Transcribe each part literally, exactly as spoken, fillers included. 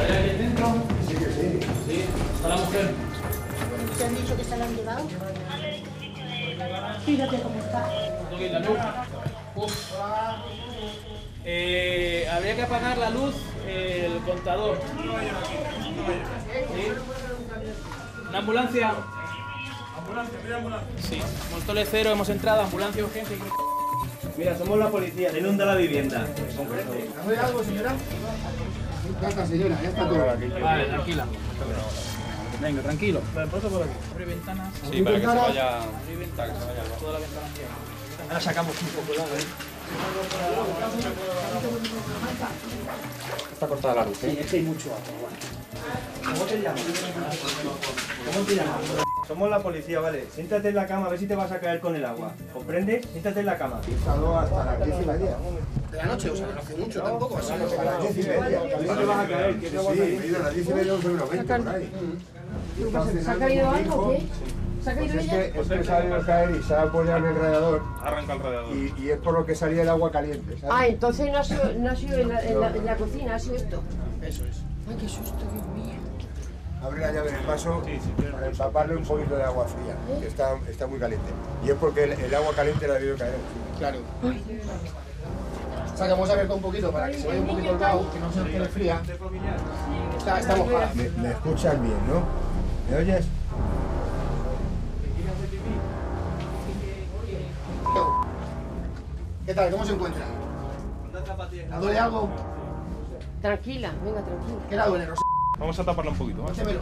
¿Hay alguien dentro? Sí, que sí. ¿Sí? ¿Está la mujer? ¿Te han dicho que se la han llevado? Fíjate cómo está. ¿La luz? Uf. Eh, habría que apagar la luz, eh, el contador. ¿Sí? ¿Una ambulancia? ¿Ambulancia? ¿Mira ambulancia? Sí. Móstoles cero, hemos entrado, ambulancia urgente. Mira, somos la policía, se inunda la vivienda. ¿Hace algo, señora? Ya está, señora, ya está todo. Vale, tranquila. Venga, tranquilo. Paso por aquí. Abre ventanas. Sí, para que se vaya. Abre ventanas, que se vaya. Toda la ventana ciega. Ahora sacamos un poco el agua, ¿eh? Está cortada la luz, ¿eh? Sí, es que hay mucho agua. ¿Cómo te llamas? ¿Cómo te llamas? Somos la policía, ¿vale? Siéntate en la cama, a ver si te vas a caer con el agua. ¿Comprendes? Siéntate en la cama. Hasta las diez y media. De la noche, o sea, no hace mucho no, tampoco. Hasta no, no, las diez y media. No te vas a caer, que no vas a ir. Sí, a las diez y media, seguramente, por ahí. ¿Se ha caído algo o qué? ¿Se ha caído pues ella? Es que, es que se ha ido a caer y se ha apoyado en el radiador. Arranca el radiador. Y, y es por lo que salía el agua caliente, ¿sabes? Ah, entonces no ha sido, no ha sido en, la, en, la, en la cocina, ha sido esto. Eso es. Ay, qué susto, Dios mío. Abre la llave en el vaso para empaparle un poquito de agua fría, que está, está muy caliente. Y es porque el, el agua caliente la debió caer. Claro. O sea, que vamos a abrirlo un poquito para que se vaya un poquito el agua, que no se quede fría. Está, está mojada. Me, me escuchas bien, ¿no? ¿Me oyes? ¿Qué tal? ¿Cómo se encuentra? ¿La duele algo? Tranquila, venga, tranquila. ¿Qué la duele, Rosa? Vamos a taparla un poquito, ¿vale? Échamelo.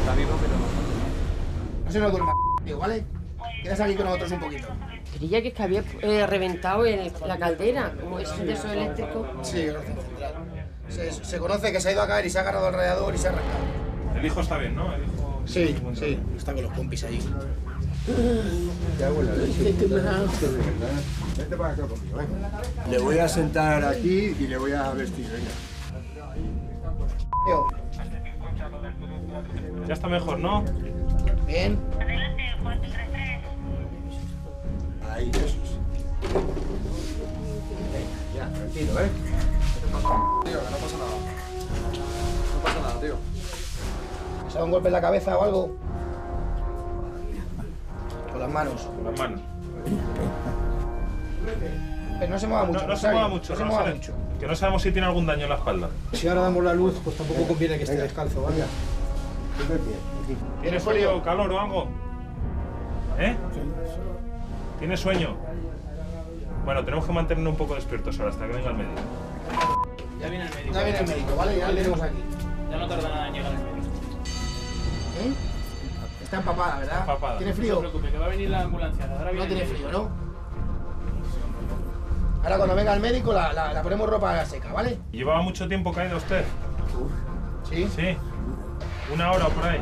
Está vivo, pero no. No se nos duerma, tío, ¿vale? Quédate aquí con nosotros un poquito. Creía que es que había eh, reventado en la caldera, como es un deso eléctrico. Sí, se, se conoce que se ha ido a caer y se ha agarrado al radiador y se ha arrancado. El hijo está bien, ¿no? El hijo... Sí, sí, está con los compis ahí. Ya, bueno, ¿eh? Vete para acá conmigo, venga. Le voy a sentar aquí y le voy a vestir, venga. Ya está mejor, ¿no? Bien. Adelante, cuatro tres tres. Ahí, eso. Ya, tranquilo, ¿eh? Tío, que no pasa nada. No pasa nada, tío. ¿Se ha dado un golpe en la cabeza o algo? Con las manos. Con las manos. Pero no se mueva mucho. No, no se mueva mucho. No se mueva mucho. Que no sabemos si tiene algún daño en la espalda. Si ahora damos la luz, pues tampoco venga, conviene que esté venga. Descalzo, ¿vale? ¿Tiene frío, calor o algo? ¿Eh? ¿Tiene sueño? Bueno, tenemos que mantenernos un poco despiertos ahora hasta que venga el médico. Ya viene el médico. Ya viene el médico, ¿vale? Ya lo tenemos aquí. Ya no tarda nada en llegar el médico. ¿Eh? Está empapada, ¿verdad? Está empapada. ¿Tiene frío? No se preocupe, que va a venir la ambulancia. Ahora viene no tiene frío, ¿no? Ahora cuando venga el médico la, la, la ponemos ropa seca, ¿vale? ¿Llevaba mucho tiempo caído usted? ¿Sí? Sí. Una hora por ahí.